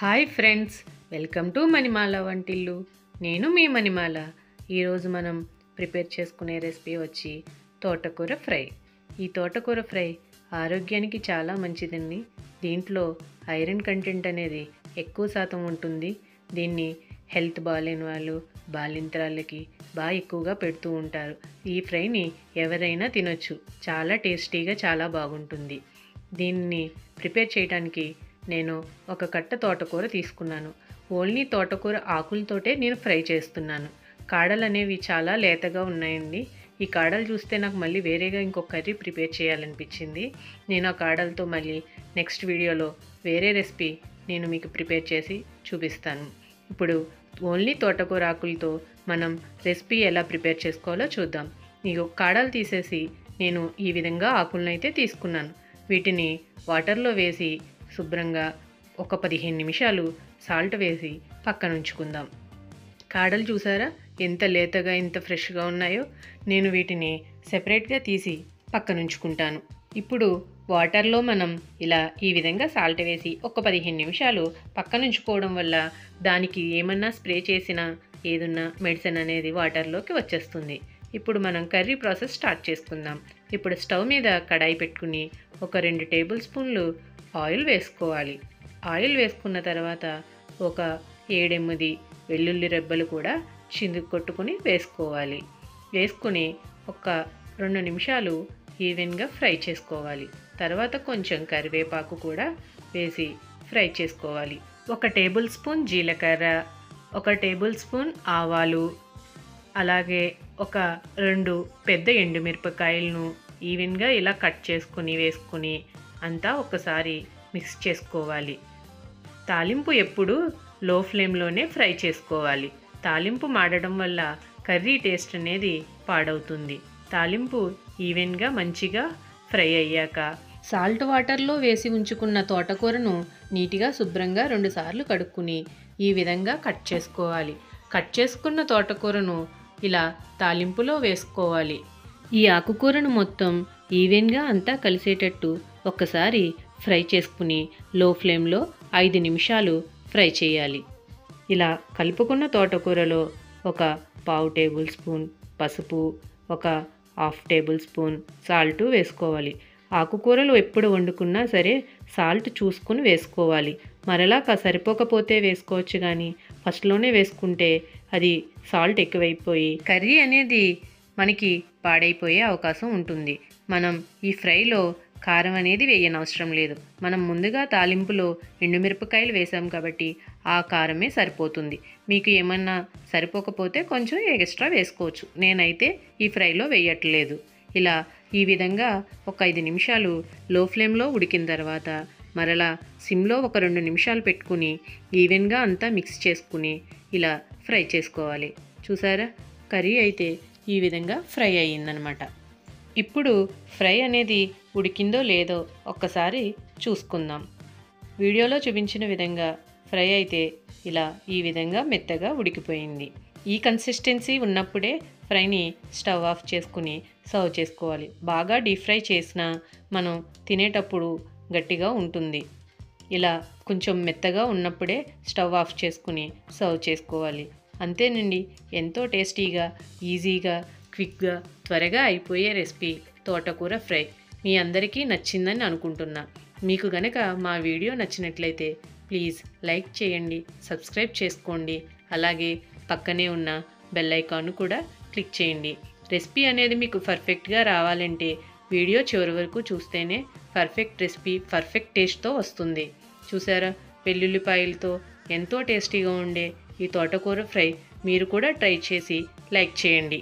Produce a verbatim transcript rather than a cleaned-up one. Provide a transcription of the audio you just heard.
Hi friends, welcome to Manimala वंटिल्लू। नेनु मी मणिमाला। ई रोजु मनं प्रिपेर चेसुकुने रेसिपी वच्ची तोटकूर फ्रై। ई तोटकूर फ्రై आरोग्यानिकी चाला मंचिदंडी। दींट्लो ఐరన్ కంటెంట్ అనేది ఎక్కువ శాతం ఉంటుంది। దీన్ని హెల్త్ బాలేని వాళ్ళు, బాలింతరాలకి బాగా ఎక్కువగా పెడుతూ ఉంటారు। ఈ ఫ్రైని ఎవరైనా తినొచ్చు। చాలా టేస్టీగా చాలా బాగుంటుంది। దీన్ని ప్రిపేర్ చేయడానికి నేను ఒక కట్ట తోటకూర తీసుకున్నాను। ఓన్లీ తోటకూర ఆకులతోటే నేను ఫ్రై చేస్తున్నాను। కాడలు అనేవి చాలా లేతగా ఉన్నాయండి। ఈ కాడలు చూస్తే నాకు మళ్ళీ వేరేగా ఇంకొక కర్రీ ప్రిపేర్ చేయాలనిపించింది। నేను ఆ కాడలతో మళ్ళీ నెక్స్ట్ వీడియోలో వేరే రెసిపీ నేను మీకు ప్రిపేర్ చేసి చూపిస్తాను। ఇప్పుడు ఓన్లీ తోటకూర ఆకులతో మనం రెసిపీ ఎలా ప్రిపేర్ చేసుకోవాలో చూద్దాం। మీకు కాడలు తీసేసి నేను ఈ విధంగా ఆకులను అయితే తీసుకున్నాను। వీటిని వాటర్లో వేసి శుభ్రంగా ఒక పదిహేను నిమిషాలు సాల్ట్ వేసి పక్కన ఉంచుకుందాం। కాడలు చూసారా ఎంత లేతగా ఎంత ఫ్రెష్గా ఉన్నాయో। నేను వీటిని సెపరేట్గా తీసి పక్కన ఉంచుకుంటాను। ఇప్పుడు వాటర్లో మనం ఇలా ఈ విధంగా సాల్ట్ వేసి ఒక పదిహేను నిమిషాలు పక్కన ఉంచుకోవడం వల్ల దానికి ఏమన్నా స్ప్రే చేసినా ఏదున్నా మెడిసిన్ అనేది వాటర్లోకి వచ్చేస్తుంది। ఇప్పుడు మనం కర్రీ ప్రాసెస్ స్టార్ట్ చేసుకుందాం। ఇప్పుడు స్టవ్ మీద కడాయి పెట్టుకుని ఒక రెండు టేబుల్ స్పూన్లు ఆయిల్ వేసుకోవాలి। ఆయిల్ వేసుకున్న తర్వాత ఒక ఏడెనిమిది వెల్లుల్లి రెబ్బలు కూడా చిందుకు కొట్టుకొని వేసుకోవాలి। వేసుకుని ఒక రెండు నిమిషాలు ఈవెన్గా ఫ్రై చేసుకోవాలి। తర్వాత కొంచెం కరివేపాకు కూడా వేసి ఫ్రై చేసుకోవాలి। ఒక టేబుల్ స్పూన్ జీలకర్ర, ఒక టేబుల్ స్పూన్ ఆవాలు, అలాగే ఒక రెండు పెద్ద ఎండుమిరపకాయలను ఈవెన్గా ఇలా కట్ చేసుకుని వేసుకుని అంతా ఒకసారి మిక్స్ చేసుకోవాలి। తాలింపు ఎప్పుడు లో ఫ్లేమ్లోనే ఫ్రై చేసుకోవాలి। తాలింపు మాడడం వల్ల కర్రీ టేస్ట్ అనేది పాడవుతుంది। తాలింపు ఈవెన్గా మంచిగా ఫ్రై అయ్యాక సాల్ట్ వాటర్లో వేసి ఉంచుకున్న తోటకూరను నీటిగా శుభ్రంగా రెండుసార్లు కడుక్కుని ఈ విధంగా కట్ చేసుకోవాలి। కట్ చేసుకున్న తోటకూరను ఇలా తాలింపులో వేసుకోవాలి। ఈ ఆకుకూరను మొత్తం ఈవెన్గా అంతా కలిసేటట్టు ఒక్కసారి ఫ్రై చేసుకుని లో ఫ్లేమ్లో ఐదు నిమిషాలు ఫ్రై చేయాలి। ఇలా కలుపుకున్న తోటకూరలో ఒక పావు టేబుల్ స్పూన్ పసుపు, ఒక హాఫ్ టేబుల్ స్పూన్ సాల్ట్ వేసుకోవాలి। ఆకుకూరలు ఎప్పుడు వండుకున్నా సరే సాల్ట్ చూసుకుని వేసుకోవాలి। మరలా సరిపోకపోతే వేసుకోవచ్చు, కానీ ఫస్ట్లోనే వేసుకుంటే అది సాల్ట్ ఎక్కువైపోయి కర్రీ అనేది మనకి పాడైపోయే అవకాశం ఉంటుంది। మనం ఈ ఫ్రైలో కారం అనేది వేయనవసరం లేదు। మనం ముందుగా తాలింపులో ఎండుమిరపకాయలు వేసాం కాబట్టి ఆ కారమే సరిపోతుంది। మీకు ఏమన్నా సరిపోకపోతే కొంచెం ఎక్స్ట్రా వేసుకోవచ్చు। నేనైతే ఈ ఫ్రైలో వేయట్లేదు। ఇలా ఈ విధంగా ఒక ఐదు నిమిషాలు లో ఫ్లేమ్లో ఉడికిన తర్వాత మరలా సిమ్లో ఒక రెండు నిమిషాలు పెట్టుకుని ఈవెన్గా అంతా మిక్స్ చేసుకుని ఇలా ఫ్రై చేసుకోవాలి। చూసారా, కర్రీ అయితే ఈ విధంగా ఫ్రై అయ్యిందనమాట। ఇప్పుడు ఫ్రై అనేది ఉడికిందో లేదో ఒక్కసారి చూసుకుందాం। వీడియోలో చూపించిన విధంగా ఫ్రై అయితే ఇలా ఈ విధంగా మెత్తగా ఉడికిపోయింది। ఈ కన్సిస్టెన్సీ ఉన్నప్పుడే ఫ్రైని స్టవ్ ఆఫ్ చేసుకుని సర్వ్ చేసుకోవాలి। బాగా డీప్ ఫ్రై చేసినా మనం తినేటప్పుడు గట్టిగా ఉంటుంది। ఇలా కొంచెం మెత్తగా ఉన్నప్పుడే స్టవ్ ఆఫ్ చేసుకుని సర్వ్ చేసుకోవాలి। అంతేనండి, ఎంతో టేస్టీగా, ఈజీగా, క్విక్గా, త్వరగా అయిపోయే రెసిపీ తోటకూర ఫ్రై మీ అందరికీ నచ్చిందని అనుకుంటున్నా। మీకు గనక మా వీడియో నచ్చినట్లయితే ప్లీజ్ లైక్ చేయండి, సబ్స్క్రైబ్ చేసుకోండి, అలాగే పక్కనే ఉన్న బెల్ ఐకాన్ను కూడా క్లిక్ చేయండి। రెసిపీ అనేది మీకు పర్ఫెక్ట్గా రావాలంటే వీడియో చివరి వరకు చూస్తేనే పర్ఫెక్ట్ రెసిపీ పర్ఫెక్ట్ టేస్ట్తో వస్తుంది। చూసారా, వెల్లుల్లిపాయలతో ఎంతో టేస్టీగా ఉండే ఈ తోటకూర ఫ్రై మీరు కూడా ట్రై చేసి లైక్ చేయండి।